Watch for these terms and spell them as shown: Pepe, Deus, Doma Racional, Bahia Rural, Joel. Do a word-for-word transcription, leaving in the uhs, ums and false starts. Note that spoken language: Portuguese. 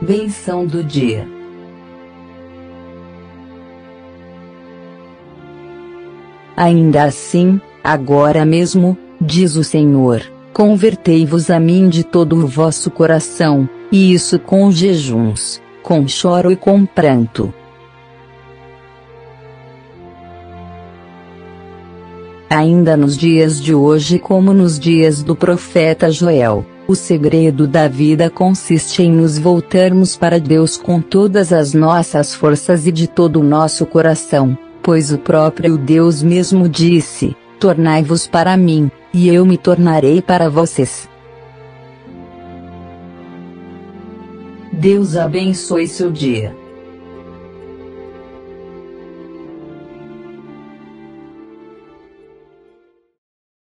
Bênção do dia. Ainda assim, agora mesmo, diz o Senhor, convertei-vos a mim de todo o vosso coração, e isso com jejuns, com choro e com pranto. Ainda nos dias de hoje, como nos dias do profeta Joel, o segredo da vida consiste em nos voltarmos para Deus com todas as nossas forças e de todo o nosso coração, pois o próprio Deus mesmo disse, tornai-vos para mim, e eu me tornarei para vocês. Deus abençoe seu dia.